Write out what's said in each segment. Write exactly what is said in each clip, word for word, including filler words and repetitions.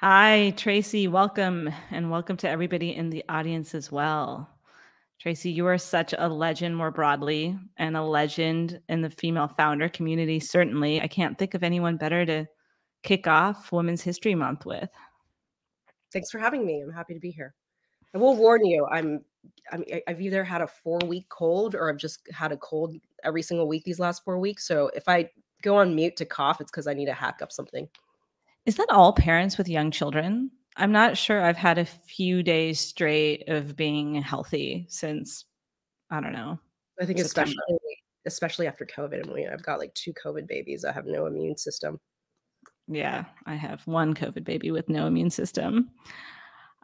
Hi, Tracy. Welcome, and welcome to everybody in the audience as well. Tracy, you are such a legend more broadly and a legend in the female founder community, certainly. I can't think of anyone better to kick off Women's History Month with. Thanks for having me. I'm happy to be here. I will warn you, I'm, I'm, I've either had a four-week cold or I've just had a cold every single week these last four weeks. So if I go on mute to cough, it's because I need to hack up something. Is that all parents with young children? I'm not sure. I've had a few days straight of being healthy since, I don't know. I think especially, especially after COVID. I mean, I've got like two COVID babies. I have no immune system. Yeah, I have one COVID baby with no immune system.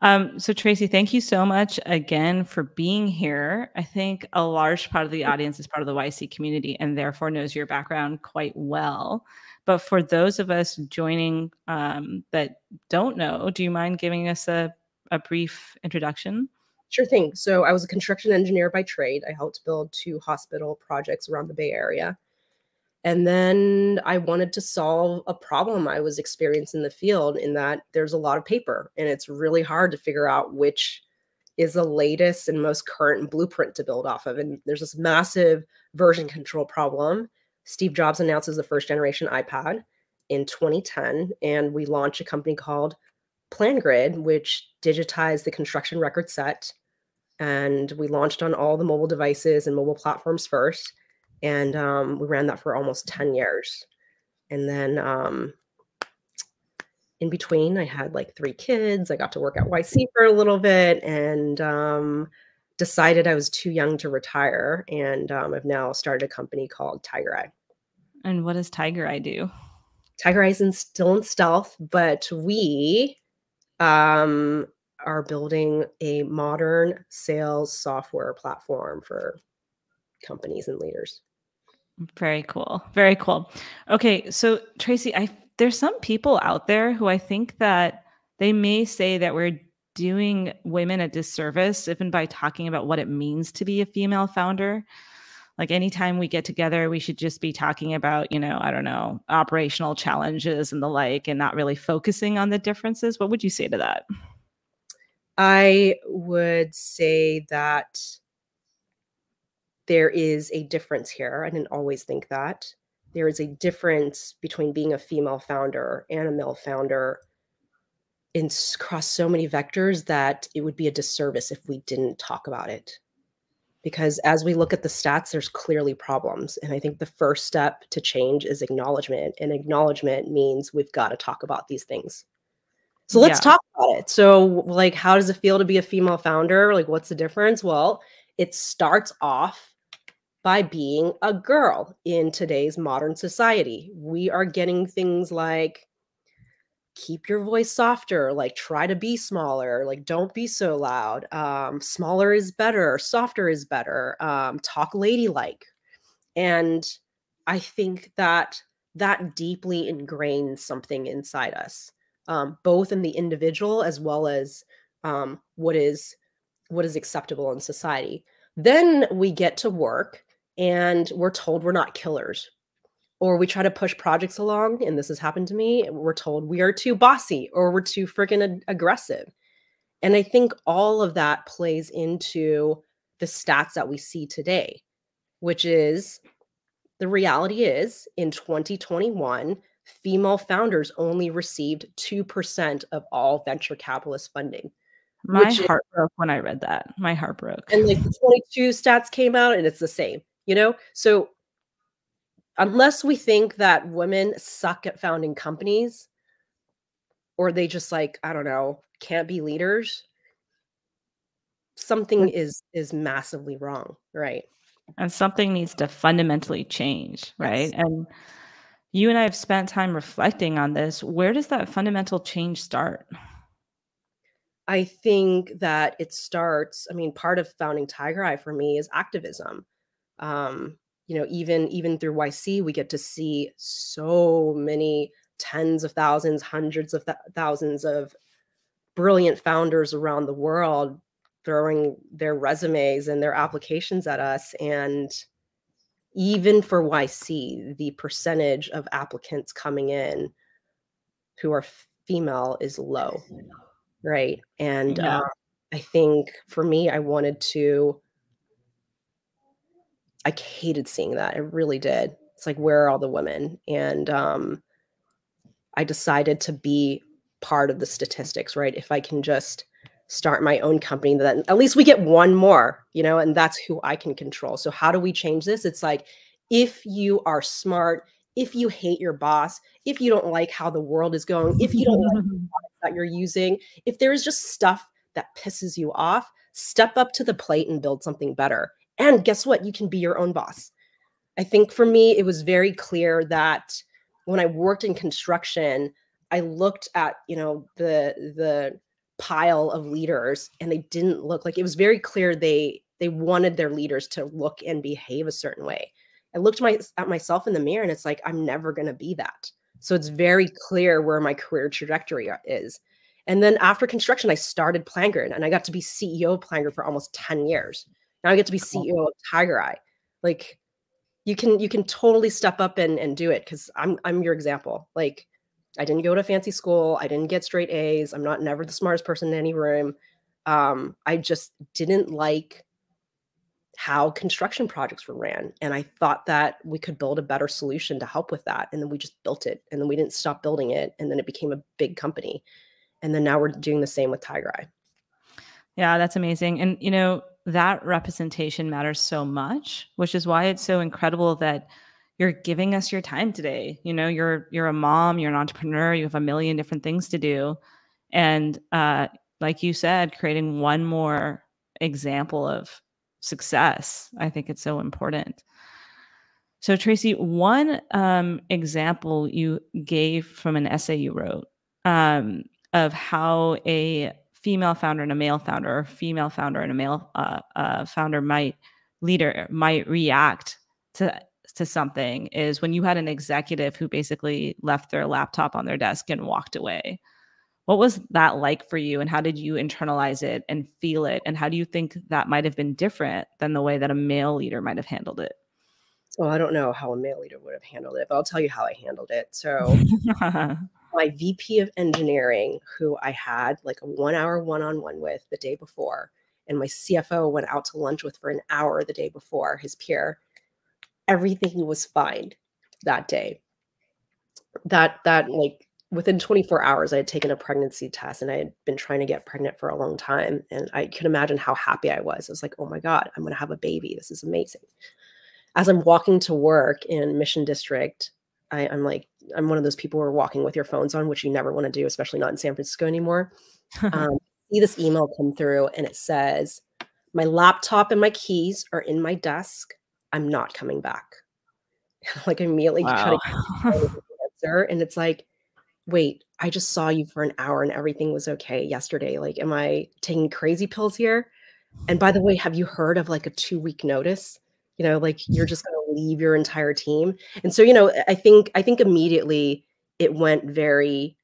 Um, so Tracy, thank you so much again for being here. I think a large part of the audience is part of the Y C community and therefore knows your background quite well. But for those of us joining um, that don't know, do you mind giving us a, a brief introduction? Sure thing. So I was a construction engineer by trade. I helped build two hospital projects around the Bay Area. And then I wanted to solve a problem I was experiencing in the field, in that there's a lot of paper and it's really hard to figure out which is the latest and most current blueprint to build off of. And there's this massive version control problem. Steve Jobs announces the first generation iPad in twenty ten, and we launched a company called PlanGrid, which digitized the construction record set. And we launched on all the mobile devices and mobile platforms first. And um, we ran that for almost ten years. And then um, in between, I had like three kids. I got to work at Y C for a little bit and um, decided I was too young to retire. And um, I've now started a company called TigerEye. And what does TigerEye do? TigerEye is still in stealth, but we um, are building a modern sales software platform for companies and leaders. Very cool. Very cool. Okay. So Tracy, I, there's some people out there who I think that they may say that we're doing women a disservice, even by talking about what it means to be a female founder. Like anytime we get together, we should just be talking about, you know, I don't know, operational challenges and the like, and not really focusing on the differences. What would you say to that? I would say that there is a difference here. I didn't always think that. There is a difference between being a female founder and a male founder in across so many vectors that it would be a disservice if we didn't talk about it. Because as we look at the stats, there's clearly problems. And I think the first step to change is acknowledgement. And acknowledgement means we've got to talk about these things. So let's yeah. talk about it. So like, how does it feel to be a female founder? Like, what's the difference? Well, it starts off by being a girl in today's modern society. We are getting things like, keep your voice softer, like try to be smaller, like don't be so loud. Um, smaller is better, softer is better, um, talk ladylike. And I think that that deeply ingrains something inside us, um, both in the individual as well as um, what is what is acceptable in society. Then we get to work and we're told we're not killers, or we try to push projects along. And this has happened to me. We're told we are too bossy or we're too freaking aggressive. And I think all of that plays into the stats that we see today, which is the reality is in twenty twenty-one, female founders only received two percent of all venture capitalist funding. My Which heart is, broke when I read that. My heart broke. And like the twenty-two stats came out and it's the same, you know? So unless we think that women suck at founding companies, or they just like, I don't know, can't be leaders, something is is massively wrong, right? And something needs to fundamentally change, right? Yes. And you and I have spent time reflecting on this. Where does that fundamental change start? I think that it starts, I mean, part of founding TigerEye for me is activism. Um, you know, even, even through Y C, we get to see so many tens of thousands, hundreds of th thousands of brilliant founders around the world throwing their resumes and their applications at us. And even for Y C, the percentage of applicants coming in who are female is low, right? And yeah. uh, I think for me, I wanted to, I hated seeing that. I really did. It's like, where are all the women? And um, I decided to be part of the statistics, right? If I can just start my own company, then at least we get one more, you know, and that's who I can control. So how do we change this? It's like, if you are smart, if you hate your boss, if you don't like how the world is going, if you don't like the products that you're using, if there is just stuff that pisses you off, step up to the plate and build something better. And guess what? You can be your own boss. I think for me, it was very clear that when I worked in construction, I looked at, you know, the, the pile of leaders, and they didn't look like, it was very clear they, they wanted their leaders to look and behave a certain way. I looked my, at myself in the mirror, and it's like, I'm never going to be that. So it's very clear where my career trajectory is. And then after construction, I started PlanGrid, and I got to be C E O of PlanGrid for almost ten years. Now I get to be C E O of TigerEye. Like, you can, you can totally step up and, and do it. Cause I'm, I'm your example. Like, I didn't go to fancy school. I didn't get straight A's. I'm not never the smartest person in any room. Um, I just didn't like how construction projects were ran. And I thought that we could build a better solution to help with that. And then we just built it, and then we didn't stop building it. And then it became a big company. And then now we're doing the same with TigerEye. Yeah, that's amazing. And you know, that representation matters so much, which is why it's so incredible that you're giving us your time today. You know, you're, you're a mom, you're an entrepreneur, you have a million different things to do. And, uh, like you said, creating one more example of success, I think it's so important. So Tracy, one, um, example you gave from an essay you wrote, um, of how a female founder and a male founder, or female founder and a male, uh, uh, founder might leader might react to to something, is when you had an executive who basically left their laptop on their desk and walked away. What was that like for you? And how did you internalize it and feel it? And how do you think that might've been different than the way that a male leader might've handled it? Well, I don't know how a male leader would have handled it, but I'll tell you how I handled it. So my V P of engineering, who I had like a one hour one-on-one with the day before, and my C F O went out to lunch with for an hour the day before, his peer, everything was fine that day. That, that like within twenty-four hours, I had taken a pregnancy test, and I had been trying to get pregnant for a long time. And I could imagine how happy I was. I was like, oh my God, I'm going to have a baby. This is amazing. As I'm walking to work in Mission District, I, I'm like, I'm one of those people who are walking with your phones on, which you never want to do, especially not in San Francisco anymore. um, see this email come through, and it says, my laptop and my keys are in my desk. I'm not coming back. Like, immediately, wow. Cut it, answer, and it's like, wait, I just saw you for an hour and everything was okay yesterday. Like, am I taking crazy pills here? And by the way, have you heard of like a two week notice? You know, like, you're just going to leave your entire team. And so, you know, I think, I think immediately it went very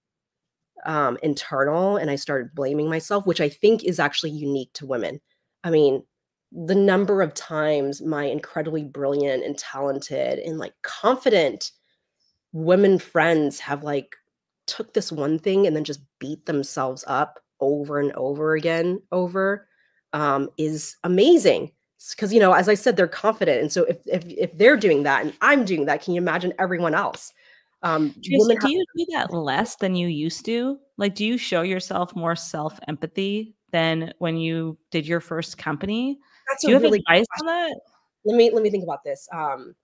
um, internal, and I started blaming myself, which I think is actually unique to women. I mean, the number of times my incredibly brilliant and talented and like confident women friends have like took this one thing and then just beat themselves up over and over again over um, is amazing. Because, you know, as I said, they're confident. And so if, if, if they're doing that and I'm doing that, can you imagine everyone else? Um, Tracy, do you do that less than you used to? Like, do you show yourself more self-empathy than when you did your first company? That's do you have really advice on that? Let me, let me think about this. Um,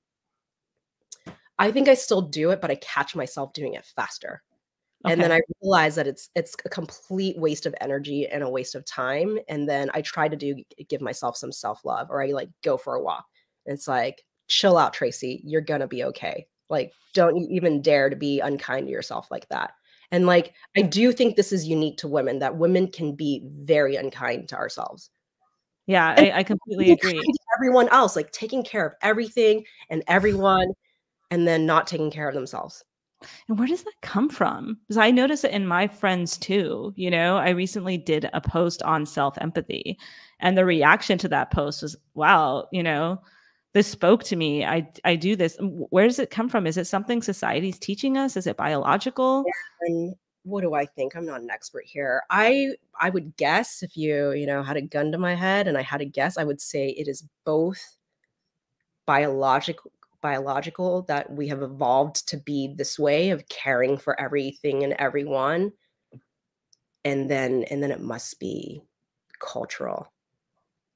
I think I still do it, but I catch myself doing it faster. Okay. And then I realize that it's, it's a complete waste of energy and a waste of time. And then I try to do, give myself some self-love, or I like go for a walk. And it's like, chill out, Tracy, you're going to be okay. Like, don't you even dare to be unkind to yourself like that. And like, I do think this is unique to women, that women can be very unkind to ourselves. Yeah, I, I completely agree. Everyone else, like taking care of everything and everyone, and then not taking care of themselves. And where does that come from? Because I notice it in my friends too. You know, I recently did a post on self-empathy, and the reaction to that post was, wow, you know, this spoke to me. I, I do this. Where does it come from? Is it something society's teaching us? Is it biological? Yeah, what do I think? I'm not an expert here. I I would guess, if you, you know, had a gun to my head and I had a guess, I would say it is both biological biological that we have evolved to be this way of caring for everything and everyone. And then and then it must be cultural.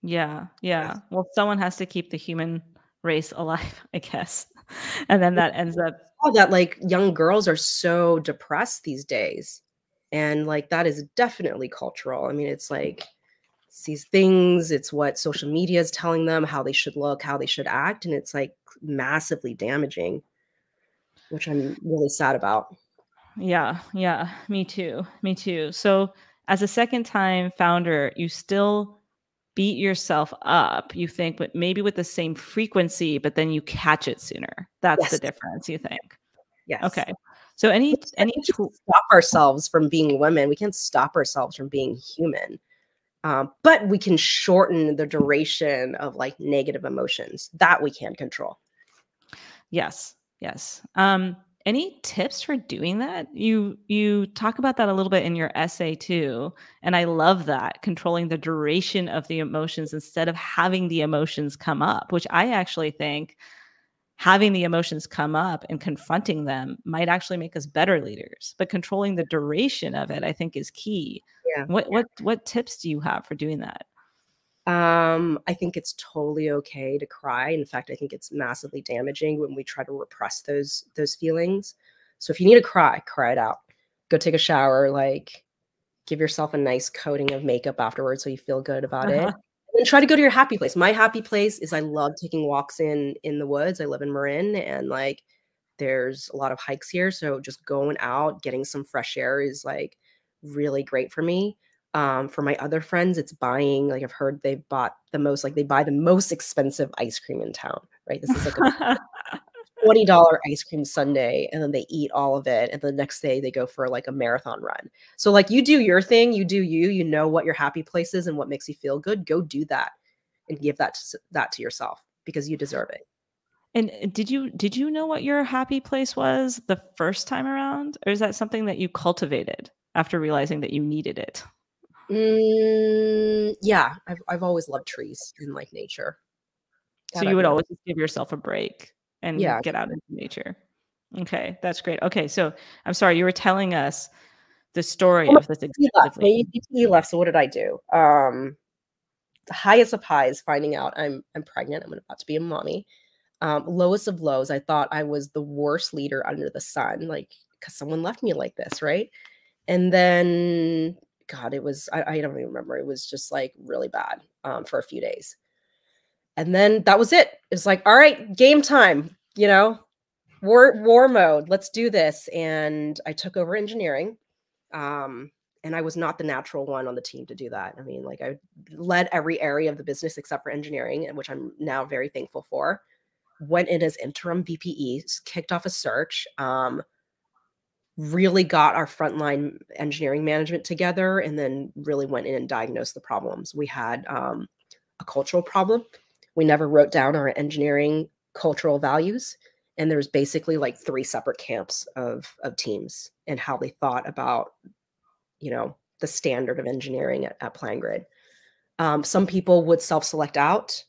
Yeah, yeah. Well, someone has to keep the human race alive, I guess. And then that ends up oh, that like young girls are so depressed these days. And like that is definitely cultural. I mean, it's like it's these things, it's what social media is telling them, how they should look, how they should act. And it's like massively damaging, which I'm really sad about. Yeah, yeah, me too. Me too. So as a second time founder, you still beat yourself up, you think, but maybe with the same frequency, but then you catch it sooner. That's yes. the difference, you think? Yes. Okay. So any, any tool. Stop ourselves from being women. We can't stop ourselves from being human, um, but we can shorten the duration of like negative emotions that we can control. Yes. Yes. Um, any tips for doing that? You, you talk about that a little bit in your essay too. And I love that, controlling the duration of the emotions instead of having the emotions come up, which I actually think having the emotions come up and confronting them might actually make us better leaders, but controlling the duration of it, I think, is key. Yeah. What, what, what tips do you have for doing that? Um, I think it's totally okay to cry. In fact, I think it's massively damaging when we try to repress those, those feelings. So if you need to cry, cry it out, go take a shower, like give yourself a nice coating of makeup afterwards so you feel good about uh-huh. it. And try to go to your happy place. My happy place is I love taking walks in, in the woods. I live in Marin, and like, there's a lot of hikes here. So just going out, getting some fresh air is like really great for me. Um, for my other friends, it's buying, like I've heard they've bought the most, like they buy the most expensive ice cream in town, right? This is like a twenty dollar ice cream sundae, and then they eat all of it. And the next day they go for like a marathon run. So like you do your thing, you do you, you know what your happy place is and what makes you feel good. Go do that and give that to, that to yourself, because you deserve it. And did you, did you know what your happy place was the first time around? Or is that something that you cultivated after realizing that you needed it? Mm, yeah, I've I've always loved trees and like nature. So you would always give yourself a break and yeah. get out into nature. Okay, that's great. Okay, so I'm sorry, you were telling us the story well, of this. Exactly. You left. So what did I do? Um, the highest of highs, finding out I'm I'm pregnant. I'm about to be a mommy. Um, lowest of lows, I thought I was the worst leader under the sun, like because someone left me like this, right? And then. God, it was, I, I don't even remember. It was just like really bad um, for a few days. And then that was it. It was like, all right, game time, you know, war, war mode, let's do this. And I took over engineering. Um, and I was not the natural one on the team to do that. I mean, like I led every area of the business except for engineering, which I'm now very thankful for. Went in as interim V P E, kicked off a search. Um, really got our frontline engineering management together, and then really went in and diagnosed the problems. We had um, a cultural problem. We never wrote down our engineering cultural values. And there was basically like three separate camps of, of teams and how they thought about, you know, the standard of engineering at, at PlanGrid. Um, some people would self-select out.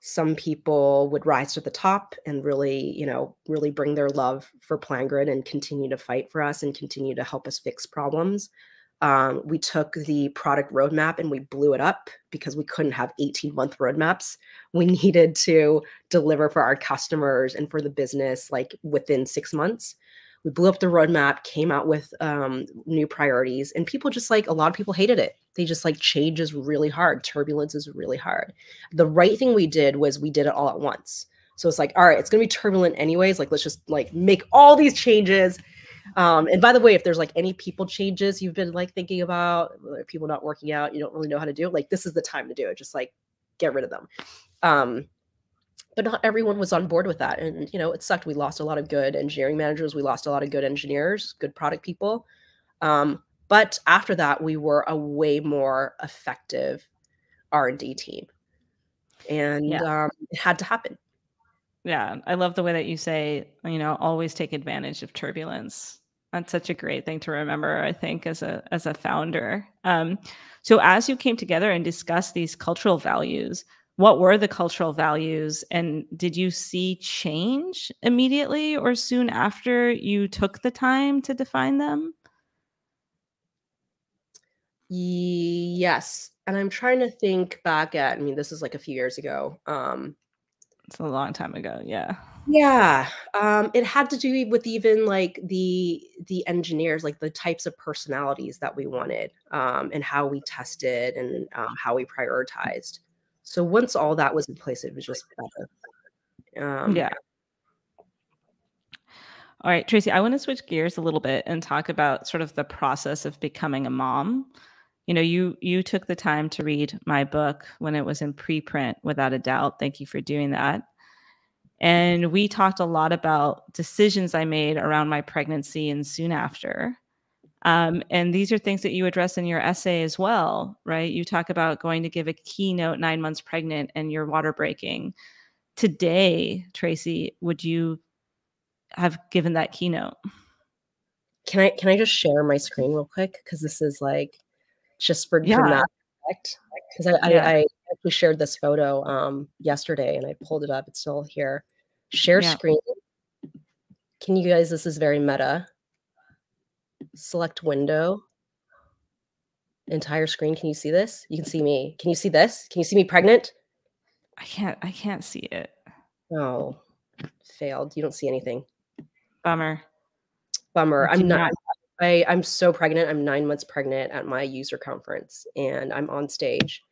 Some people would rise to the top and really, you know, really bring their love for PlanGrid and continue to fight for us and continue to help us fix problems. Um, we took the product roadmap and we blew it up because we couldn't have eighteen month roadmaps. We needed to deliver for our customers and for the business like within six months. We blew up the roadmap, came out with um, new priorities, and people just like, a lot of people hated it. They just like, change is really hard. Turbulence is really hard. The right thing we did was we did it all at once. So it's like, all right, it's going to be turbulent anyways. Like, let's just like make all these changes. Um, and by the way, if there's like any people changes you've been like thinking about, people not working out, you don't really know how to do it, like this is the time to do it. Just like get rid of them. Um, But not everyone was on board with that. And, you know, it sucked. We lost a lot of good engineering managers. We lost a lot of good engineers, good product people. Um, but after that, we were a way more effective R and D team. And yeah. um, it had to happen. Yeah. I love the way that you say, you know, always take advantage of turbulence. That's such a great thing to remember, I think, as a as a founder. Um, so as you came together and discussed these cultural values, what were the cultural values, and did you see change immediately or soon after you took the time to define them? Yes. And I'm trying to think back at, I mean, this is like a few years ago. Um, it's a long time ago. Yeah. Yeah. Um, it had to do with even like the, the engineers, like the types of personalities that we wanted, um, and how we tested and um, how we prioritized. So once all that was in place, it was just better. Um, yeah. All right, Tracy, I want to switch gears a little bit and talk about sort of the process of becoming a mom. You know, you you took the time to read my book when it was in preprint, Without a Doubt. Thank you for doing that. And we talked a lot about decisions I made around my pregnancy and soon after. Um, and these are things that you address in your essay as well, right? You talk about going to give a keynote nine months pregnant and your water breaking. Today, Tracy, would you have given that keynote? Can I can I just share my screen real quick? Because this is like just for, yeah. from that effect. Because I, yeah. I, I actually shared this photo um, yesterday and I pulled it up. It's still here. Share yeah. screen. Can you guys, this is very meta. Select window, entire screen. Can you see this? You can see me. Can you see this? Can you see me pregnant? I can't, I can't see it. Oh, failed. You don't see anything. Bummer. Bummer. I'm not, I, I'm so pregnant. I'm nine months pregnant at my user conference and I'm on stage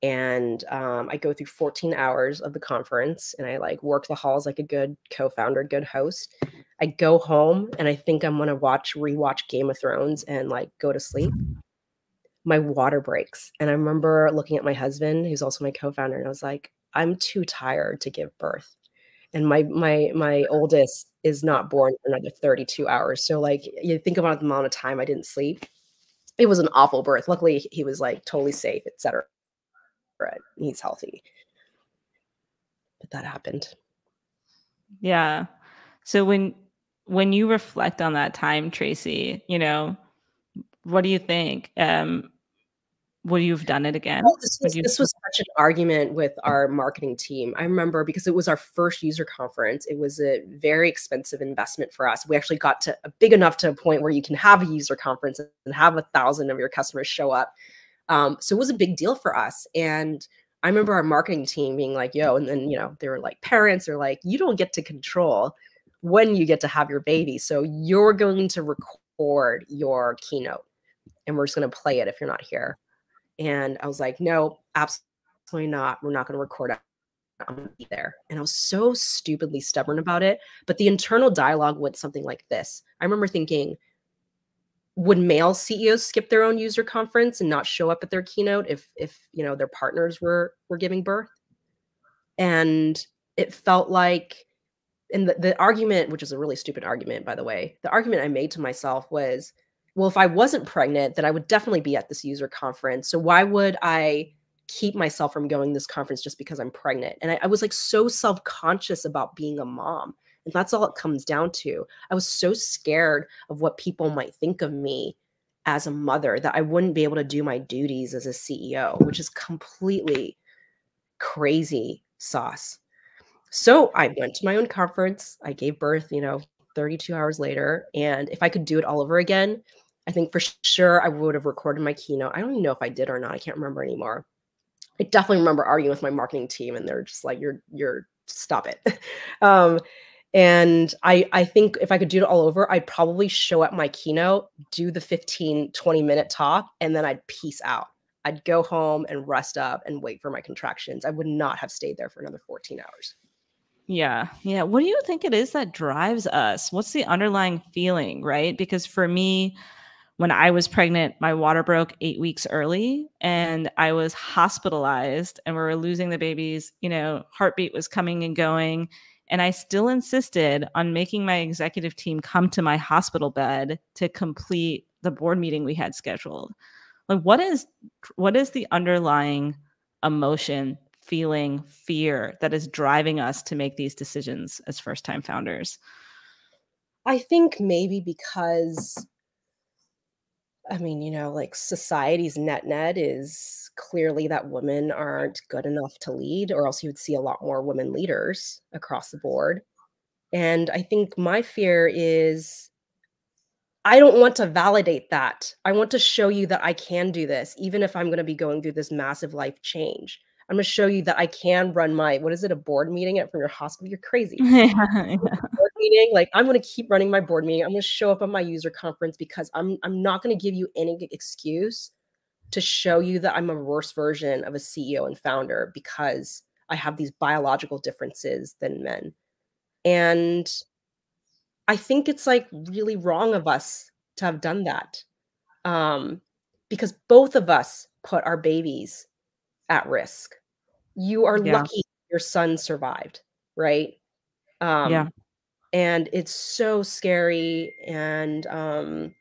and um, I go through fourteen hours of the conference and I like work the halls like a good co-founder, good host. I go home and I think I'm going to watch, rewatch Game of Thrones and like go to sleep. My water breaks. And I remember looking at my husband, who's also my co-founder, and I was like, I'm too tired to give birth. And my, my, my oldest is not born for another thirty-two hours. So like you think about the amount of time I didn't sleep. It was an awful birth. Luckily he was like totally safe, et cetera. He's healthy. But that happened. Yeah. So when, when you reflect on that time, Tracy, you know, what do you think? Um, would you have done it again? Well, this, was, this was such an argument with our marketing team. I remember because it was our first user conference. It was a very expensive investment for us. We actually got to big enough to a point where you can have a user conference and have a thousand of your customers show up. Um, so it was a big deal for us. And I remember our marketing team being like, yo, and then, you know, they were like parents are like, you don't get to control when you get to have your baby. So you're going to record your keynote and we're just going to play it if you're not here. And I was like, no, absolutely not. We're not going to record it. I'm going to be there. And I was so stupidly stubborn about it. But the internal dialogue went something like this. I remember thinking, would male C E Os skip their own user conference and not show up at their keynote if, if you know, their partners were, were giving birth? And it felt like, and the, the argument, which is a really stupid argument, by the way, the argument I made to myself was, well, if I wasn't pregnant, then I would definitely be at this user conference. So why would I keep myself from going to this conference just because I'm pregnant? And I, I was like so self-conscious about being a mom. And that's all it comes down to. I was so scared of what people might think of me as a mother that I wouldn't be able to do my duties as a C E O, which is completely crazy sauce. So I went to my own conference. I gave birth, you know, thirty-two hours later. And if I could do it all over again, I think for sure I would have recorded my keynote. I don't even know if I did or not. I can't remember anymore. I definitely remember arguing with my marketing team and they're just like, you're, you're, stop it. um, and I, I think if I could do it all over, I'd probably show up my keynote, do the fifteen, twenty minute talk, and then I'd peace out. I'd go home and rest up and wait for my contractions. I would not have stayed there for another fourteen hours. Yeah. Yeah. What do you think it is that drives us? What's the underlying feeling, right? Because for me, when I was pregnant, my water broke eight weeks early and I was hospitalized and we were losing the babies, you know, heartbeat was coming and going. And I still insisted on making my executive team come to my hospital bed to complete the board meeting we had scheduled. Like what is, what is the underlying emotion, feeling, fear that is driving us to make these decisions as first-time founders? I think maybe because, I mean, you know, like society's net net is clearly that women aren't good enough to lead, or else you would see a lot more women leaders across the board. And I think my fear is I don't want to validate that. I want to show you that I can do this, even if I'm going to be going through this massive life change. I'm going to show you that I can run my, what is it, a board meeting at, from your hospital? You're crazy. Yeah, yeah. Board meeting, like I'm going to keep running my board meeting. I'm going to show up at my user conference because I'm, I'm not going to give you any excuse to show you that I'm a worse version of a C E O and founder because I have these biological differences than men. And I think it's like really wrong of us to have done that, um, because both of us put our babies at risk. You are yeah. lucky your son survived, right? Um, yeah. And it's so scary. And, um,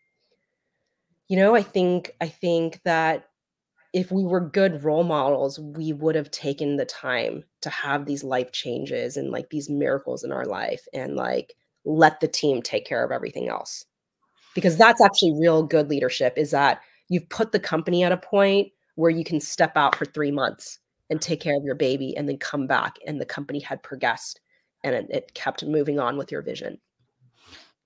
you know, I think, I think that if we were good role models, we would have taken the time to have these life changes and like these miracles in our life and like let the team take care of everything else. Because that's actually real good leadership, is that you've put the company at a point where you can step out for three months and take care of your baby and then come back, and the company had progressed and it, it kept moving on with your vision.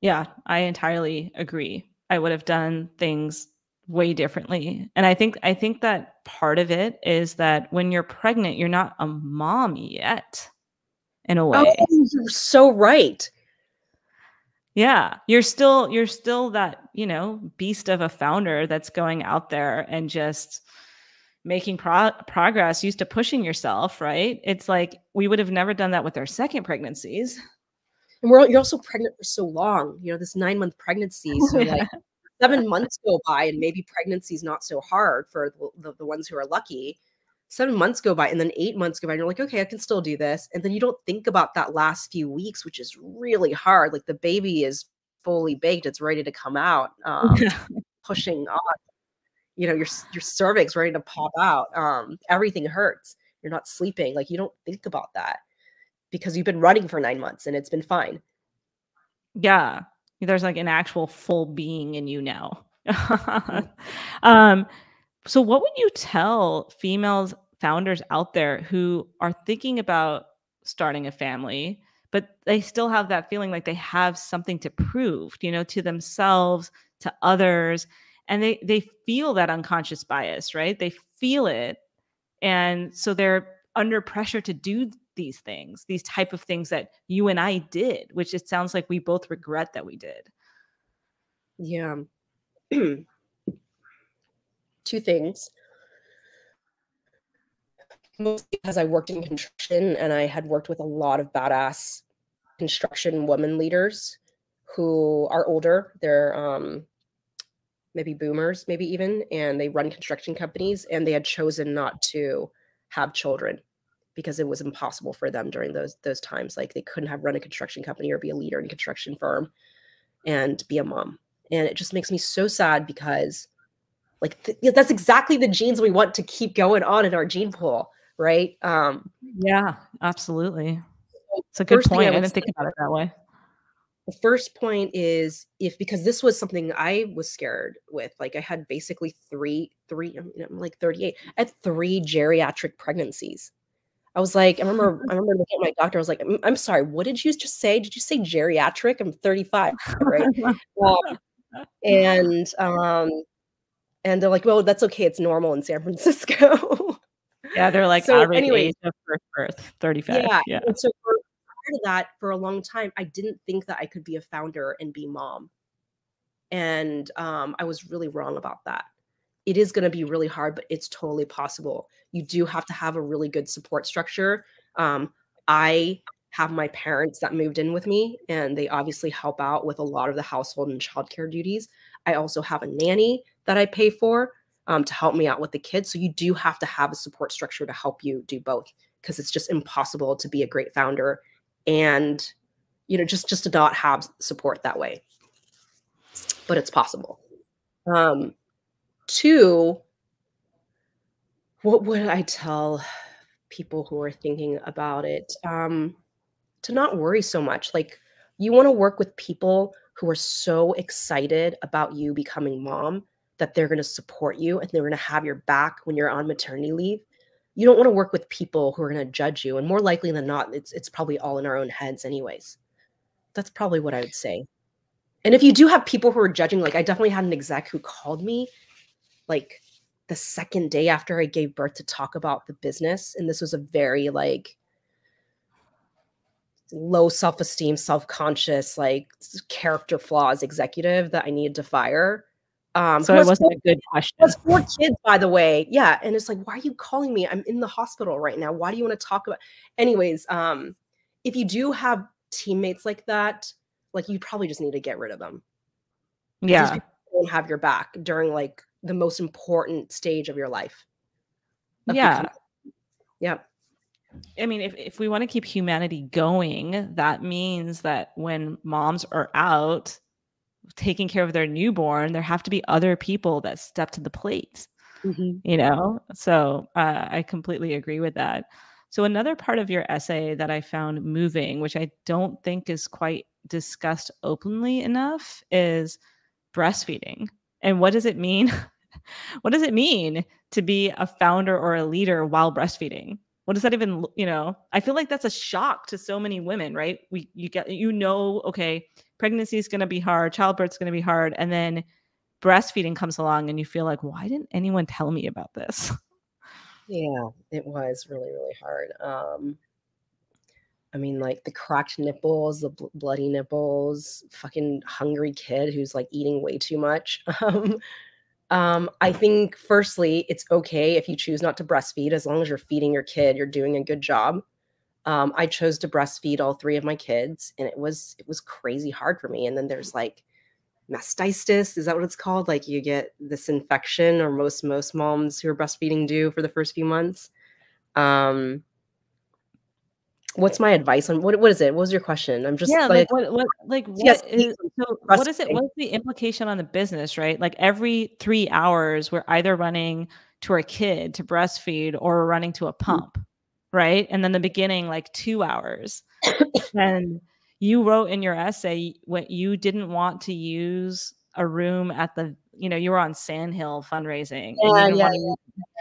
Yeah, I entirely agree. I would have done things way differently. And I think, I think that part of it is that when you're pregnant, you're not a mom yet in a way. Oh, you're so right. Yeah, you're still, you're still that, you know, beast of a founder that's going out there and just making pro progress, used to pushing yourself, right? It's like, we would have never done that with our second pregnancies. And we're, you're also pregnant for so long, you know, this nine month pregnancy. So yeah. like seven months go by, and maybe pregnancy is not so hard for the, the, the ones who are lucky. Seven months go by, and then eight months go by, and you're like, okay, I can still do this. And then you don't think about that last few weeks, which is really hard. Like the baby is fully baked. It's ready to come out, um, yeah. pushing on. You know, your, your cervix ready to pop out. Um, everything hurts. You're not sleeping. Like you don't think about that because you've been running for nine months and it's been fine. Yeah. There's like an actual full being in you now. um, so what would you tell female founders out there who are thinking about starting a family, but they still have that feeling like they have something to prove, you know, to themselves, to others, and they, they feel that unconscious bias, right? They feel it. And so they're under pressure to do these things, these type of things that you and I did, which it sounds like we both regret that we did. Yeah. Two things. Mostly because I worked in construction and I had worked with a lot of badass construction women leaders who are older. They're, um, maybe boomers, maybe even, and they run construction companies, and they had chosen not to have children because it was impossible for them during those those times. Like they couldn't have run a construction company or be a leader in a construction firm and be a mom. And it just makes me so sad because like th that's exactly the genes we want to keep going on in our gene pool, right? Um, yeah, absolutely. It's a good point. I didn't think about it that way. The first point is if, because this was something I was scared with, like I had basically three, three, I'm, I'm like thirty-eight, I had three geriatric pregnancies. I was like, I remember, I remember looking at my doctor, I was like, I'm, I'm sorry, what did you just say? Did you say geriatric? I'm thirty-five, right? um, and, um, and they're like, well, that's okay. It's normal in San Francisco. Yeah. They're like, so average anyway, age of first birth, thirty-five. Yeah. yeah. And so for of that, for a long time I didn't think that I could be a founder and be mom, and um I was really wrong about that. It is going to be really hard, but it's totally possible. You do have to have a really good support structure. um I have my parents that moved in with me, and they obviously help out with a lot of the household and childcare duties. I also have a nanny that I pay for um to help me out with the kids. So you do have to have a support structure to help you do both, because it's just impossible to be a great founder and, you know, just, just to not have support that way, but it's possible. Um, two, what would I tell people who are thinking about it? Um, to not worry so much. Like You want to work with people who are so excited about you becoming mom that they're going to support you and they're going to have your back when you're on maternity leave. You don't want to work with people who are going to judge you. And more likely than not, it's, it's probably all in our own heads anyways. That's probably what I would say. And if you do have people who are judging, like I definitely had an exec who called me like the second day after I gave birth to talk about the business. And this was a very like low self-esteem, self-conscious, like character flaws executive that I needed to fire. Um, so it wasn't a good question. It was four kids, by the way. Yeah. And it's like, why are you calling me? I'm in the hospital right now. Why do you want to talk about? Anyways, um, if you do have teammates like that, like you probably just need to get rid of them. Yeah. These people have your back during like the most important stage of your life. Of yeah. Yeah. I mean, if, if we want to keep humanity going, that means that when moms are out taking care of their newborn, there have to be other people that step to the plate, mm-hmm. you know? So uh, I completely agree with that. So another part of your essay that I found moving, which I don't think is quite discussed openly enough, is breastfeeding. And what does it mean? What does it mean to be a founder or a leader while breastfeeding? What does that even, you know, I feel like that's a shock to so many women, right? We, you get, you know, okay, pregnancy is going to be hard, childbirth's going to be hard. And then breastfeeding comes along and you feel like, why didn't anyone tell me about this? Yeah, it was really, really hard. Um, I mean, like the cracked nipples, the bl- bloody nipples, fucking hungry kid who's like eating way too much. Um, Um, I think firstly, it's okay if you choose not to breastfeed, as long as you're feeding your kid, you're doing a good job. Um, I chose to breastfeed all three of my kids and it was, it was crazy hard for me. And then there's like mastitis, is that what it's called? Like you get this infection, or most, most moms who are breastfeeding do for the first few months. Um, what's my advice on what, what is it? What was your question? I'm just yeah, like, like, what, what, like what, yes, is, so what is it? What's the implication on the business, right? Like every three hours, we're either running to our kid to breastfeed or we're running to a pump. Right. And then the beginning, like two hours. And you wrote in your essay, what you didn't want to use a room at the, you know, you were on Sandhill fundraising yeah, and, you yeah, to,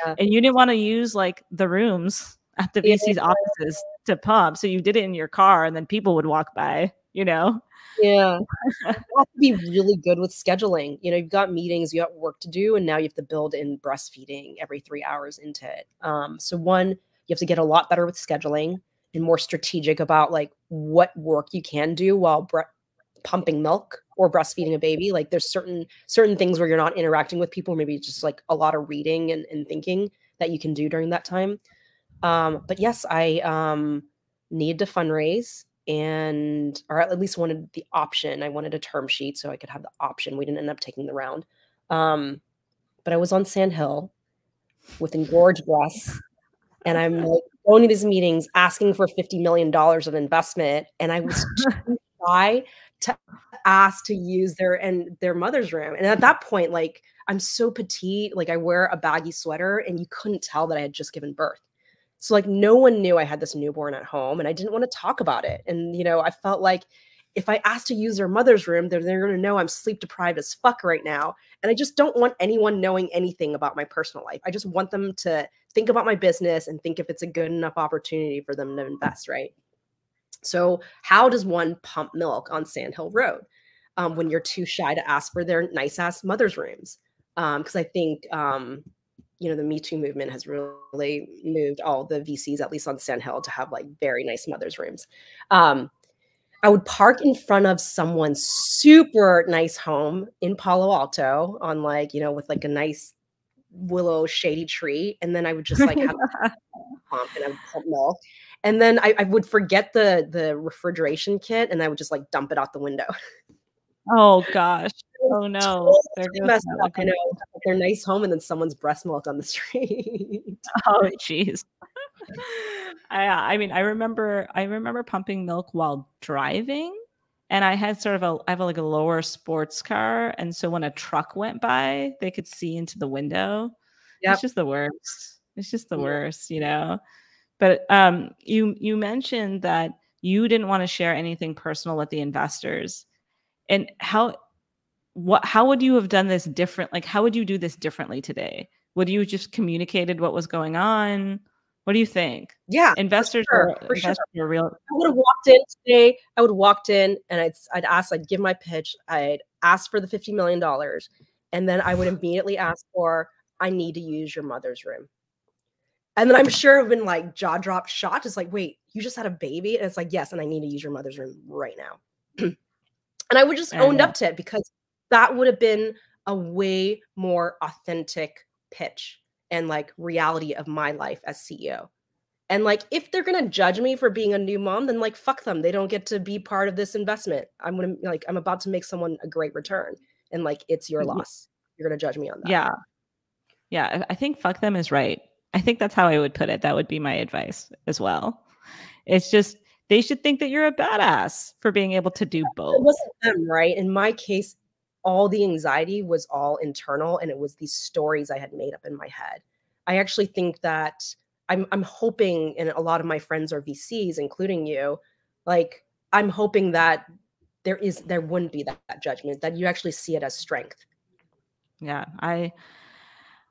yeah. and you didn't want to use like the rooms at the V C's yeah. offices to pump. So you did it in your car and then people would walk by, you know? Yeah. You have to be really good with scheduling. You know, you've got meetings, you got work to do, and now you have to build in breastfeeding every three hours into it. Um, so one, you have to get a lot better with scheduling and more strategic about like what work you can do while bre pumping milk or breastfeeding a baby. Like there's certain, certain things where you're not interacting with people, maybe just like a lot of reading and, and thinking that you can do during that time. Um, but yes, I, um, needed to fundraise and, or at least wanted the option. I wanted a term sheet so I could have the option. We didn't end up taking the round. Um, but I was on Sandhill with engorged breasts and I'm like going to these meetings asking for fifty million dollars of investment. And I was too shy to ask to use their, and their mother's room. And at that point, like I'm so petite, like I wear a baggy sweater and you couldn't tell that I had just given birth. So like no one knew I had this newborn at home and I didn't want to talk about it. And, you know, I felt like if I asked to use their mother's room, they're, they're going to know I'm sleep deprived as fuck right now. And I just don't want anyone knowing anything about my personal life. I just want them to think about my business and think if it's a good enough opportunity for them to invest, right? So how does one pump milk on Sandhill Road um, when you're too shy to ask for their nice ass mother's rooms? Because um, I think... Um, you know, the Me Too movement has really moved all the V Cs, at least on Sandhill, to have like very nice mother's rooms. Um, I would park in front of someone's super nice home in Palo Alto on like, you know, with like a nice willow shady tree. And then I would just like have a pump and I would pump milk. And then I, I would forget the, the refrigeration kit and I would just like dump it out the window. Oh gosh. Oh no. Totally they're messed up. I know. They're nice home and then someone's breast milk on the street. Oh jeez. I I mean, I remember I remember pumping milk while driving, and I had sort of a I have a, like a lower sports car, and so when a truck went by, they could see into the window. Yep. It's just the worst. It's just the yeah. worst, you know. But um you you mentioned that you didn't want to share anything personal with the investors. And how, what, how would you have done this different? Like, how would you do this differently today? Would you just communicated what was going on? What do you think? Yeah, investors for sure, are, for investors sure. are real. I would have walked in today. I would have walked in and I'd, I'd ask, I'd give my pitch. I'd ask for the fifty million dollars. And then I would immediately ask for, I need to use your mother's room. And then I'm sure I've been like jaw drop shot. Just like, wait, you just had a baby? And it's like, yes. And I need to use your mother's room right now. And I would just owned up to it, because that would have been a way more authentic pitch and like reality of my life as C E O. And like, if they're going to judge me for being a new mom, then like, fuck them. They don't get to be part of this investment. I'm going to like, I'm about to make someone a great return. And like, it's your loss. You're going to judge me on that. Yeah. Yeah. I think fuck them is right. I think that's how I would put it. That would be my advice as well. It's just, they should think that you're a badass for being able to do both. It wasn't them, right? In my case, all the anxiety was all internal, and it was these stories I had made up in my head. I actually think that I'm, I'm hoping, and a lot of my friends are V Cs, including you, like I'm hoping that there is, there wouldn't be that, that judgment, that you actually see it as strength. Yeah, I...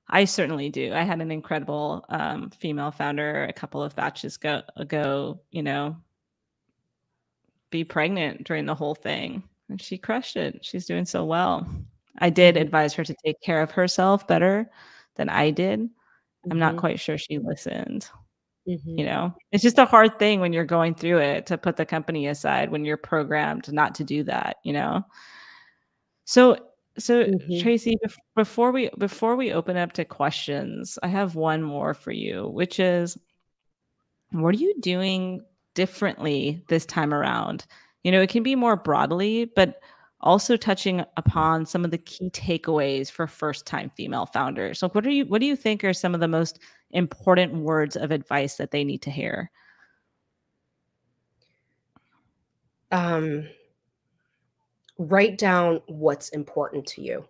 I certainly do. I had an incredible um, female founder a couple of batches go, ago, you know, be pregnant during the whole thing. And she crushed it. She's doing so well. I did advise her to take care of herself better than I did. Mm-hmm. I'm not quite sure she listened. Mm-hmm. You know, it's just a hard thing when you're going through it to put the company aside when you're programmed not to do that, you know? So So mm-hmm. Tracy, before we before we open up to questions, I have one more for you, which is, what are you doing differently this time around? You know, it can be more broadly, but also touching upon some of the key takeaways for first-time female founders. Like, what are you what do you think are some of the most important words of advice that they need to hear? Um. Write down what's important to you.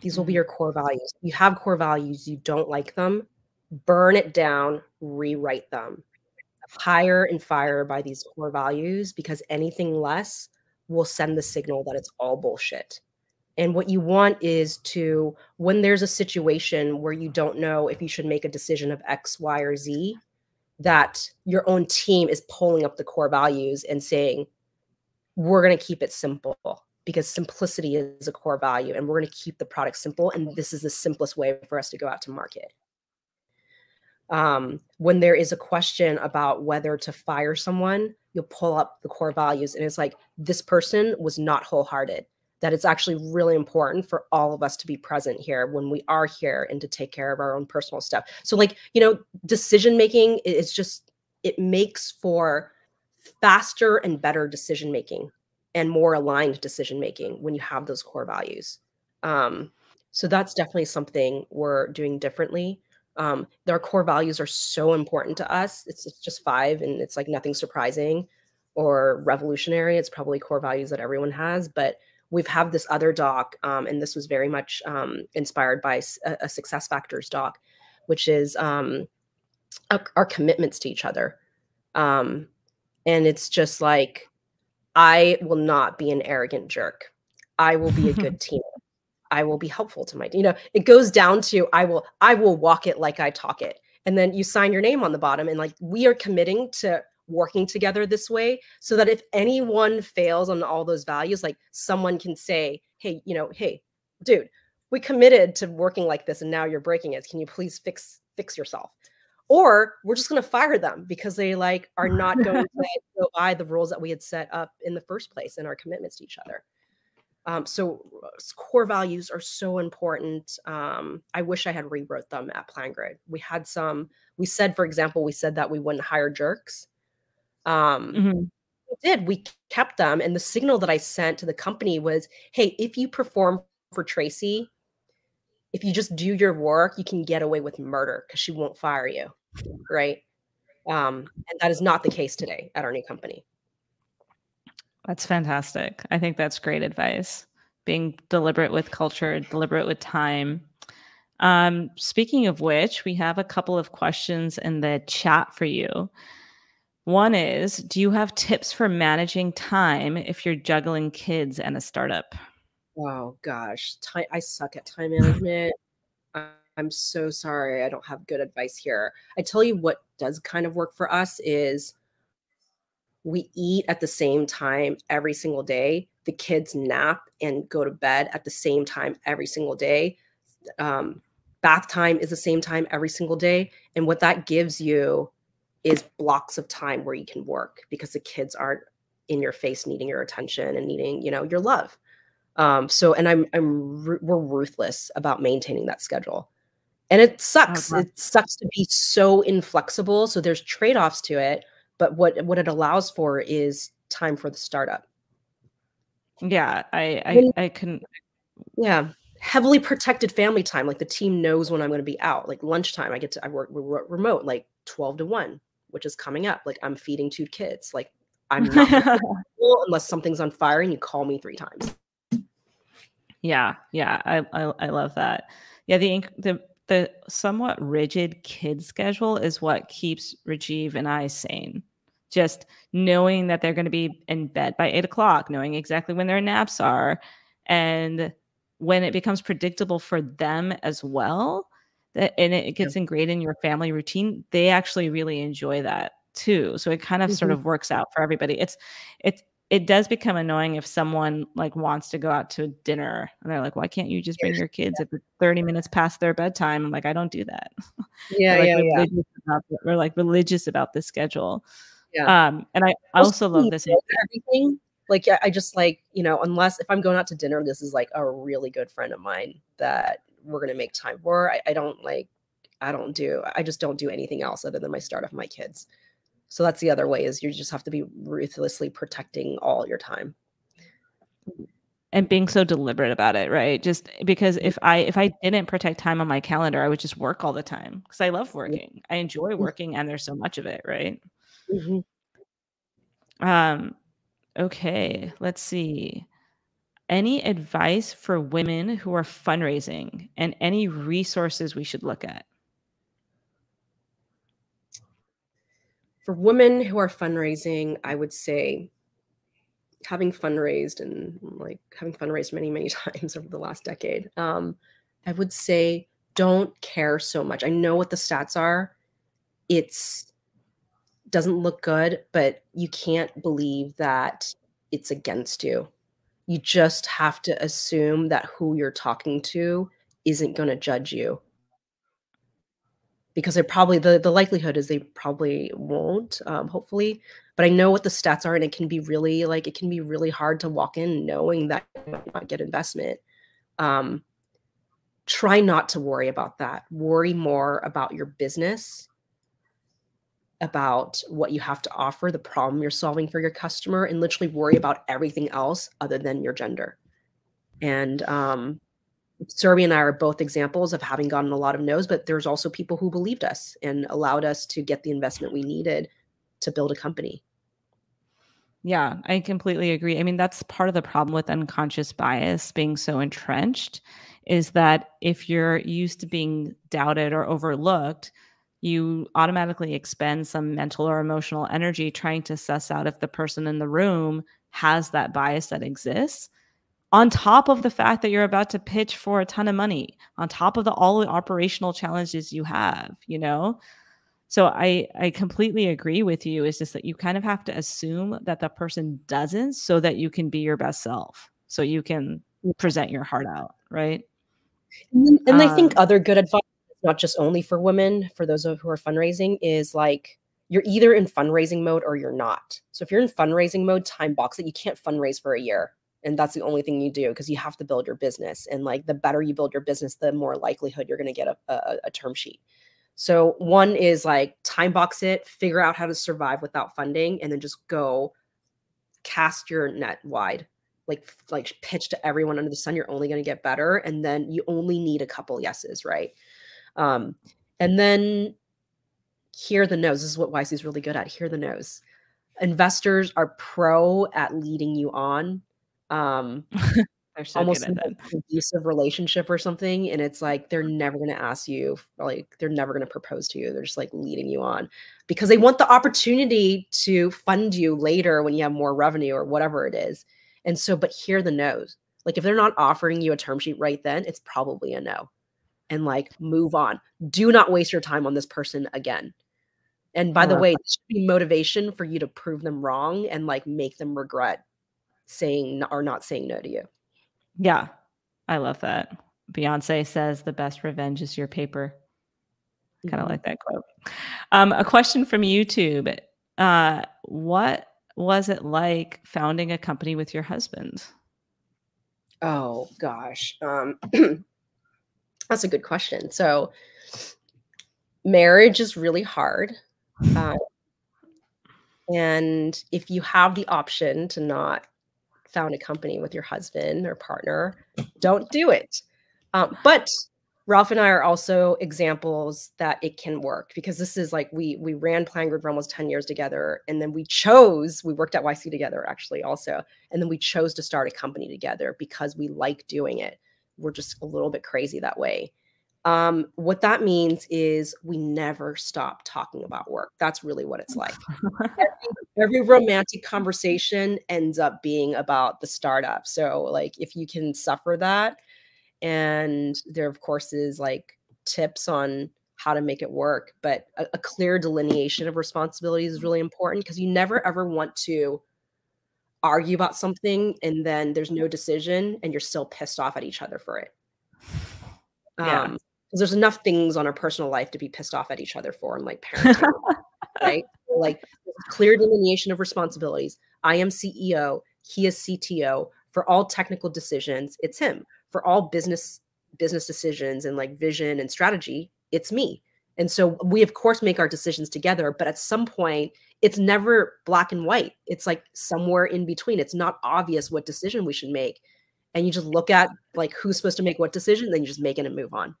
These will be your core values. You have core values. You don't like them. Burn it down. Rewrite them. Hire and fire by these core values, because anything less will send the signal that it's all bullshit. And what you want is to, when there's a situation where you don't know if you should make a decision of X, Y, or Z, that your own team is pulling up the core values and saying, we're going to keep it simple, because simplicity is a core value, and we're going to keep the product simple. And this is the simplest way for us to go out to market. Um, when there is a question about whether to fire someone, you'll pull up the core values. And it's like, this person was not wholehearted, that it's actually really important for all of us to be present here when we are here and to take care of our own personal stuff. So like, you know, decision-making, it's just, it makes for faster and better decision making and more aligned decision making when you have those core values. Um, so that's definitely something we're doing differently. Um, our core values are so important to us. It's, it's just five, and it's like nothing surprising or revolutionary. It's probably core values that everyone has, but we've had this other doc, um, and this was very much um, inspired by a, a SuccessFactors doc, which is um, our, our commitments to each other. Um, And it's just like, I will not be an arrogant jerk. I will be a good team. I will be helpful to my, you know, it goes down to, I will, I will walk it like I talk it. And then you sign your name on the bottom, and like, we are committing to working together this way, so that if anyone fails on all those values, like someone can say, hey, you know, hey, dude, we committed to working like this, and now you're breaking it. Can you please fix, fix yourself? Or we're just going to fire them because they like are not going to go by the rules that we had set up in the first place and our commitments to each other. Um, so core values are so important. Um, I wish I had rewrote them at PlanGrid. We had some, we said, for example, we said that we wouldn't hire jerks. Um, mm-hmm. We did, we kept them. And the signal that I sent to the company was, hey, if you perform for Tracy, if you just do your work, you can get away with murder because she won't fire you, right? Um, and that is not the case today at our new company. That's fantastic. I think that's great advice. Being deliberate with culture, deliberate with time. Um, speaking of which, we have a couple of questions in the chat for you. One is, do you have tips for managing time if you're juggling kids and a startup? Oh, gosh. Time, I suck at time management. I'm so sorry. I don't have good advice here. I tell you what does kind of work for us is we eat at the same time every single day. The kids nap and go to bed at the same time every single day. Um, bath time is the same time every single day. And what that gives you is blocks of time where you can work because the kids aren't in your face needing your attention and needing, you know, your love. Um, so, and I'm, I'm, we're ruthless about maintaining that schedule, and it sucks. Okay. It sucks to be so inflexible. So there's trade-offs to it, but what, what it allows for is time for the startup. Yeah. I, I, when, I can. Yeah. Heavily protected family time. Like the team knows when I'm going to be out, like lunchtime, I get to, I work remote, like twelve to one, which is coming up. Like I'm feeding two kids. Like I'm not unless something's on fire and you call me three times. Yeah. Yeah. I, I, I love that. Yeah. The, the, the somewhat rigid kid schedule is what keeps Rajiv and I sane. Just knowing that they're going to be in bed by eight o'clock, knowing exactly when their naps are. And when it becomes predictable for them as well, that, and it gets yeah. ingrained in your family routine, they actually really enjoy that too. So it kind of mm-hmm. sort of works out for everybody. It's, it's, it does become annoying if someone like wants to go out to dinner and they're like, why can't you just bring your kids yeah. at thirty minutes past their bedtime? I'm like, I don't do that. Yeah. We're like, yeah, religious yeah. about the, we're like religious about the schedule. Yeah. Um, and I also love this. Everything. Like, I just like, you know, unless if I'm going out to dinner, this is like a really good friend of mine that we're going to make time for. I, I don't like, I don't do, I just don't do anything else other than my startup, my kids. So that's the other way, is you just have to be ruthlessly protecting all your time. And being so deliberate about it, right? Just because if I if I didn't protect time on my calendar, I would just work all the time because I love working. I enjoy working and there's so much of it, right? Mm-hmm. Um, okay, let's see. Any advice for women who are fundraising and any resources we should look at? For women who are fundraising, I would say having fundraised and like having fundraised many, many times over the last decade, um, I would say don't care so much. I know what the stats are. It's doesn't look good, but you can't believe that it's against you. You just have to assume that who you're talking to isn't going to judge you. Because they probably, the, the likelihood is they probably won't, um, hopefully. But I know what the stats are, and it can be really, like, it can be really hard to walk in knowing that you might not get investment. Um, try not to worry about that. Worry more about your business, about what you have to offer, the problem you're solving for your customer, and literally worry about everything else other than your gender. And, um, Surbhi and I are both examples of having gotten a lot of no's, but there's also people who believed us and allowed us to get the investment we needed to build a company. Yeah, I completely agree. I mean, that's part of the problem with unconscious bias being so entrenched, is that if you're used to being doubted or overlooked, you automatically expend some mental or emotional energy trying to suss out if the person in the room has that bias that exists. On top of the fact that you're about to pitch for a ton of money, on top of the all the operational challenges you have, you know? So I, I completely agree with you. It's just that you kind of have to assume that the person doesn't, so that you can be your best self, so you can present your heart out, right? And, and um, I think other good advice, not just only for women, for those who are fundraising, is like, you're either in fundraising mode or you're not. So if you're in fundraising mode, time box it. You can't fundraise for a year. And that's the only thing you do, because you have to build your business. And like the better you build your business, the more likelihood you're going to get a, a, a term sheet. So one is like time box it, figure out how to survive without funding, and then just go cast your net wide, like, like pitch to everyone under the sun. You're only going to get better. And then you only need a couple yeses, right? Um, and then hear the no's. This is what Y C is really good at. Hear the no's. Investors are pro at leading you on. Um, They're so almost good at like an abusive relationship or something. And it's like, they're never going to ask you, like, they're never going to propose to you. They're just like leading you on because they want the opportunity to fund you later when you have more revenue or whatever it is. And so, but hear the no's. Like if they're not offering you a term sheet right then, it's probably a no. And like, move on. Do not waste your time on this person again. And by the way, it should be motivation for you to prove them wrong and like make them regret saying or not saying no to you. Yeah. I love that. Beyonce says the best revenge is your paper. Mm-hmm. Kind of like that quote. Um, a question from YouTube. Uh, what was it like founding a company with your husband? Oh gosh. Um, that's a good question. So marriage is really hard. Um, and if you have the option to not found a company with your husband or partner, don't do it. Um, but Ralph and I are also examples that it can work, because this is like, we we ran PlanGrid for almost ten years together. And then we chose, we worked at Y C together actually also. And then we chose to start a company together because we like doing it. We're just a little bit crazy that way. Um, what that means is we never stop talking about work. That's really what it's like. every, every romantic conversation ends up being about the startup. So like if you can suffer that, and there of course is like tips on how to make it work, but a, a clear delineation of responsibilities is really important, because you never ever want to argue about something and then there's no decision and you're still pissed off at each other for it. Yeah. Um, there's enough things on our personal life to be pissed off at each other for, and like parenting, right? Like clear delineation of responsibilities. I am C E O, he is C T O. For all technical decisions, it's him. For all business business decisions and like vision and strategy, it's me. And so we of course make our decisions together, but at some point it's never black and white. It's like somewhere in between. It's not obvious what decision we should make. And you just look at like who's supposed to make what decision, then you just make it and move on.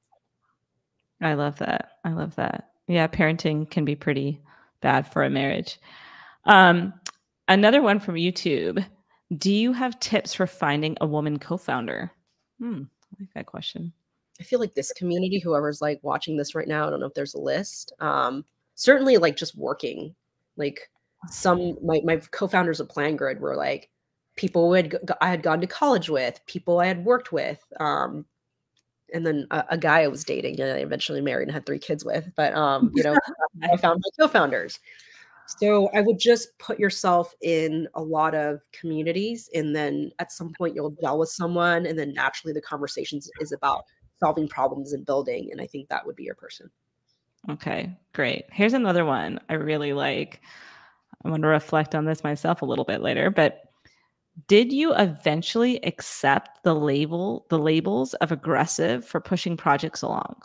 I love that. I love that. Yeah, parenting can be pretty bad for a marriage. Um, another one from YouTube. Do you have tips for finding a woman co-founder? Hmm, I like that question. I feel like this community, whoever's like watching this right now, I don't know if there's a list. Um, certainly like just working. Like some, my, my co-founders of PlanGrid were like, people who had, I had gone to college with, people I had worked with, um, and then a, a guy I was dating and I eventually married and had three kids with. But, um, you know, I found my co-founders. So I would just put yourself in a lot of communities, and then at some point you'll deal with someone, and then naturally the conversations is about solving problems and building. And I think that would be your person. Okay, great. Here's another one I really like. I'm going to reflect on this myself a little bit later, but did you eventually accept the label, the labels of aggressive for pushing projects along?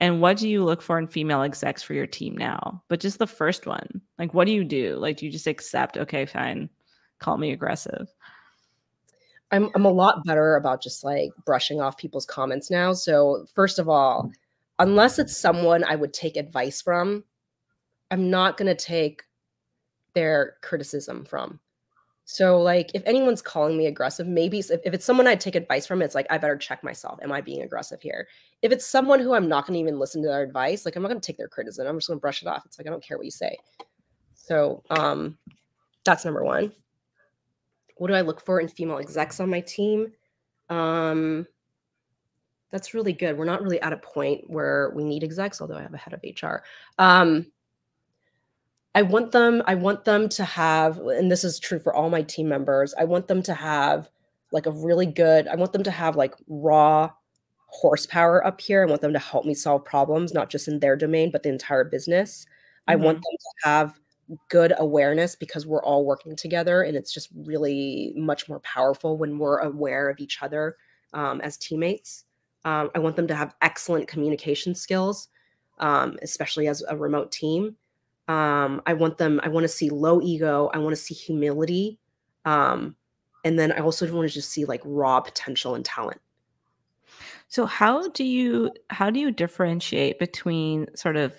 And what do you look for in female execs for your team now? But just the first one, like, what do you do? Like, do you just accept, okay, fine, call me aggressive? I'm, I'm a lot better about just like brushing off people's comments now. So first of all, unless it's someone I would take advice from, I'm not going to take their criticism from. So like if anyone's calling me aggressive, maybe if, if it's someone I take advice from, it's like, I better check myself. Am I being aggressive here? If it's someone who I'm not going to even listen to their advice, like I'm not going to take their criticism. I'm just going to brush it off. It's like, I don't care what you say. So um, that's number one. What do I look for in female execs on my team? Um, that's really good. We're not really at a point where we need execs, although I have a head of H R. Um, I want them, I want them to have, and this is true for all my team members, I want them to have like a really good, I want them to have like raw horsepower up here. I want them to help me solve problems, not just in their domain, but the entire business. Mm-hmm. I want them to have good awareness, because we're all working together, and it's just really much more powerful when we're aware of each other um, as teammates. Um, I want them to have excellent communication skills, um, especially as a remote team. Um, I want them, I want to see low ego. I want to see humility. Um, and then I also want to just see like raw potential and talent. So how do you, how do you differentiate between sort of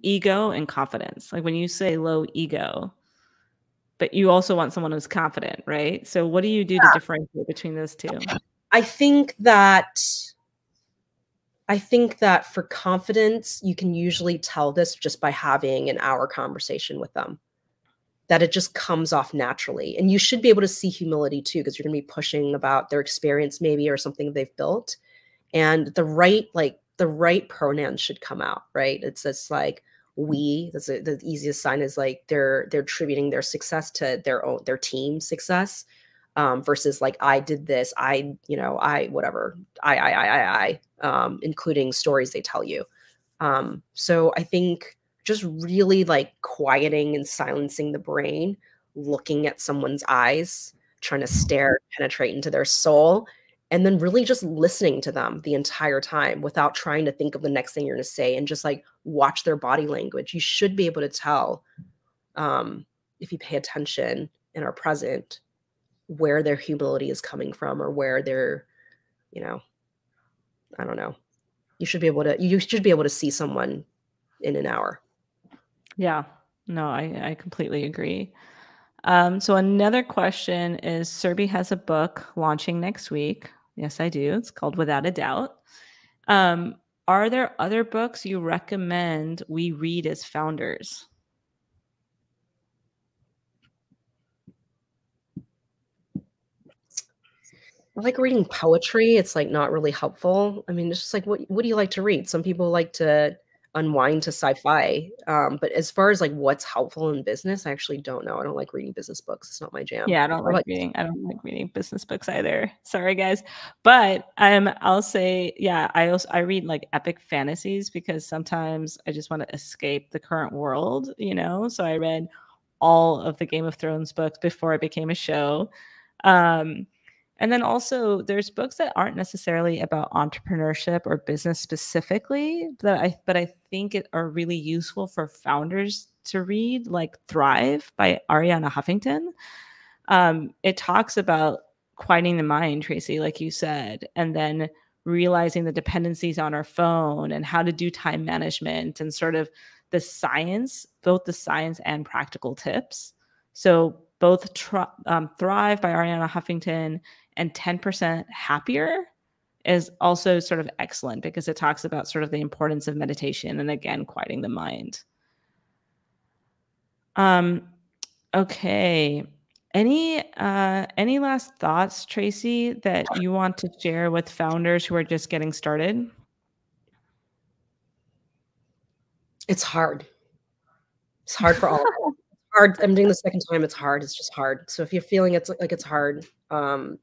ego and confidence? Like when you say low ego, but you also want someone who's confident, right? So what do you do yeah. to differentiate between those two? I think that I think that for confidence, you can usually tell this just by having an hour conversation with them, that it just comes off naturally. And you should be able to see humility too, because you're going to be pushing about their experience maybe or something they've built. And the right, like the right pronouns should come out, right? It's just like we, that's a, the easiest sign is like they're, they're attributing their success to their own, their team success um, versus like, I did this, I, you know, I, whatever, I, I, I, I, I, um, including stories they tell you. Um, so I think just really like quieting and silencing the brain, looking at someone's eyes, trying to stare, penetrate into their soul, and then really just listening to them the entire time without trying to think of the next thing you're going to say, and just like watch their body language. You should be able to tell um, if you pay attention and are present where their humility is coming from, or where they're, you know, I don't know. You should be able to, you should be able to see someone in an hour. Yeah, no, I, I completely agree. Um, so another question is, Surbhi has a book launching next week. Yes, I do. It's called Without a Doubt. Um, are there other books you recommend we read as founders? I like reading poetry. It's like not really helpful. I mean, it's just like, what, what do you like to read? Some people like to unwind to sci-fi. Um, but as far as like what's helpful in business, I actually don't know. I don't like reading business books. It's not my jam. Yeah, I don't I like, like reading. I don't like reading business books either. Sorry guys. But um, I'll say, yeah, I also, I read like epic fantasies because sometimes I just want to escape the current world, you know? So I read all of the Game of Thrones books before it became a show. Um, And then also there's books that aren't necessarily about entrepreneurship or business specifically, that I, but I think it are really useful for founders to read, like Thrive by Arianna Huffington. Um, it talks about quieting the mind, Tracy, like you said, and then realizing the dependencies on our phone and how to do time management and sort of the science, both the science and practical tips. So both um, Thrive by Arianna Huffington and ten percent Happier is also sort of excellent because it talks about sort of the importance of meditation and, again, quieting the mind. Um, okay. Any, uh, any last thoughts, Tracy, that you want to share with founders who are just getting started? It's hard. It's hard for all of us. Hard. I'm doing the second time. It's hard. It's just hard. So if you're feeling it's like it's hard, um,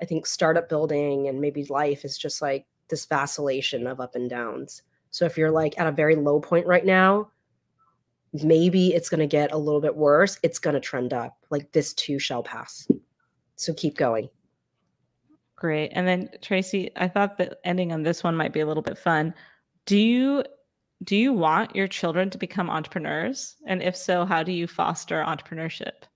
I think startup building and maybe life is just like this vacillation of up and downs. So if you're like at a very low point right now, maybe it's going to get a little bit worse. It's going to trend up. Like this too shall pass. So keep going. Great. And then Tracy, I thought that ending on this one might be a little bit fun. Do you Do you want your children to become entrepreneurs? And if so, how do you foster entrepreneurship?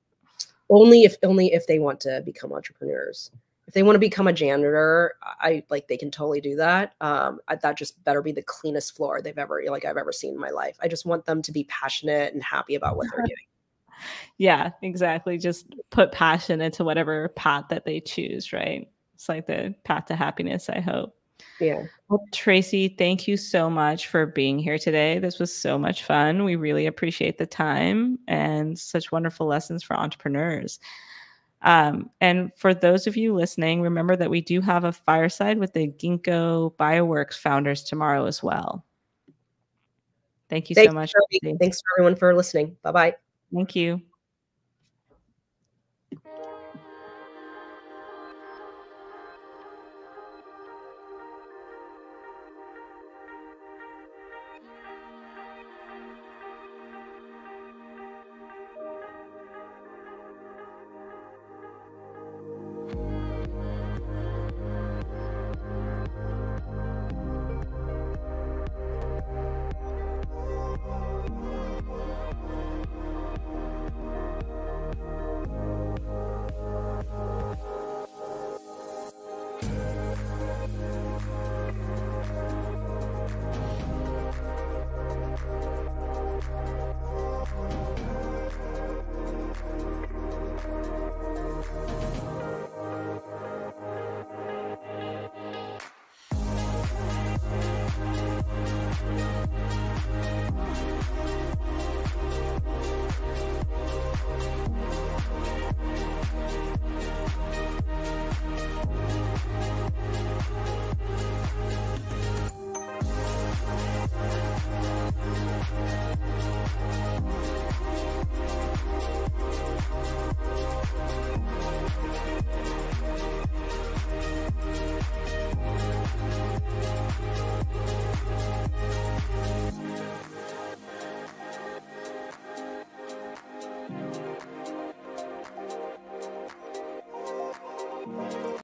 Only if only if they want to become entrepreneurs. If they want to become a janitor, I like they can totally do that. Um, I, that just better be the cleanest floor they've ever like I've ever seen in my life. I just want them to be passionate and happy about what they're doing. Yeah, exactly. Just put passion into whatever path that they choose, right? It's like the path to happiness, I hope. Yeah. Well, Tracy, thank you so much for being here today. This was so much fun. We really appreciate the time and such wonderful lessons for entrepreneurs. Um, and for those of you listening, remember that we do have a fireside with the Ginkgo Bioworks founders tomorrow as well. Thank you Thanks so much. Thanks, everyone, for listening. Bye-bye. Thank you.